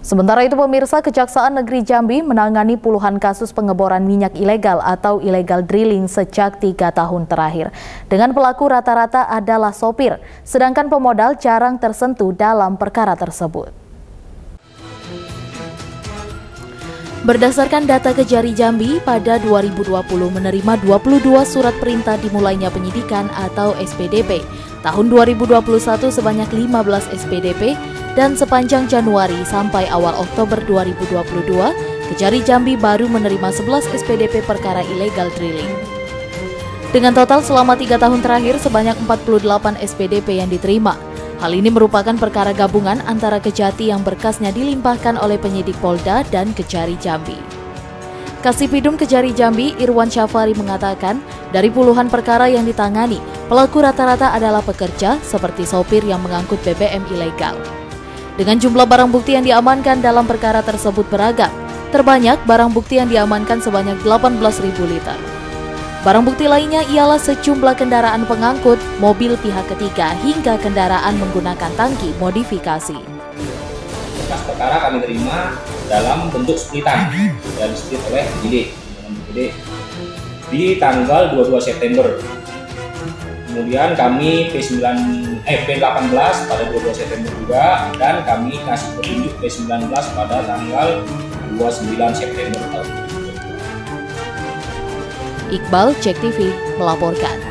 Sementara itu pemirsa, Kejaksaan Negeri Jambi menangani puluhan kasus pengeboran minyak ilegal atau illegal drilling sejak 3 tahun terakhir. Dengan pelaku rata-rata adalah sopir, sedangkan pemodal jarang tersentuh dalam perkara tersebut. Berdasarkan data Kejari Jambi, pada 2020 menerima 22 surat perintah dimulainya penyidikan atau SPDP. Tahun 2021 sebanyak 15 SPDP dan sepanjang Januari sampai awal Oktober 2022, Kejari Jambi baru menerima 11 SPDP perkara ilegal drilling. Dengan total selama 3 tahun terakhir sebanyak 48 SPDP yang diterima. Hal ini merupakan perkara gabungan antara Kejati yang berkasnya dilimpahkan oleh penyidik Polda dan Kejari Jambi. Kasipidum Kejari Jambi, Irwan Syafari mengatakan, dari puluhan perkara yang ditangani, pelaku rata-rata adalah pekerja seperti sopir yang mengangkut BBM ilegal. Dengan jumlah barang bukti yang diamankan dalam perkara tersebut beragam, terbanyak barang bukti yang diamankan sebanyak 18.000 liter. Barang bukti lainnya ialah sejumlah kendaraan pengangkut, mobil pihak ketiga, hingga kendaraan menggunakan tangki modifikasi. Berkas perkara kami terima dalam bentuk splitan dan split oleh penyidik di tanggal 22 September. Kemudian kami P18 pada 22 September juga, dan kami kasih petunjuk P19 pada tanggal 29 September tahun ini. Iqbal, Jek TV melaporkan.